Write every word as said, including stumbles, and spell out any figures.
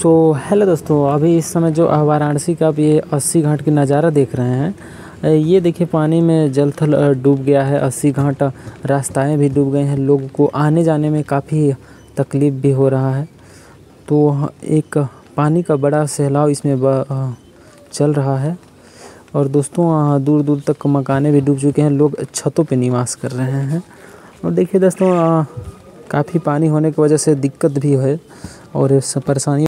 So hello दोस्तों, अभी इस समय जो वाराणसी का आप ये अस्सी घाट की नज़ारा देख रहे हैं, ये देखिए पानी में जलथल डूब गया है अस्सी घाट। रास्ताएं भी डूब गए हैं, लोगों को आने जाने में काफ़ी तकलीफ़ भी हो रहा है। तो एक पानी का बड़ा सैलाब इसमें चल रहा है। और दोस्तों दूर दूर तक मकाने भी डूब चुके हैं, लोग छतों पे निवास कर रहे हैं। और देखिए दोस्तों, काफ़ी पानी होने की वजह से दिक्कत भी है और परेशानी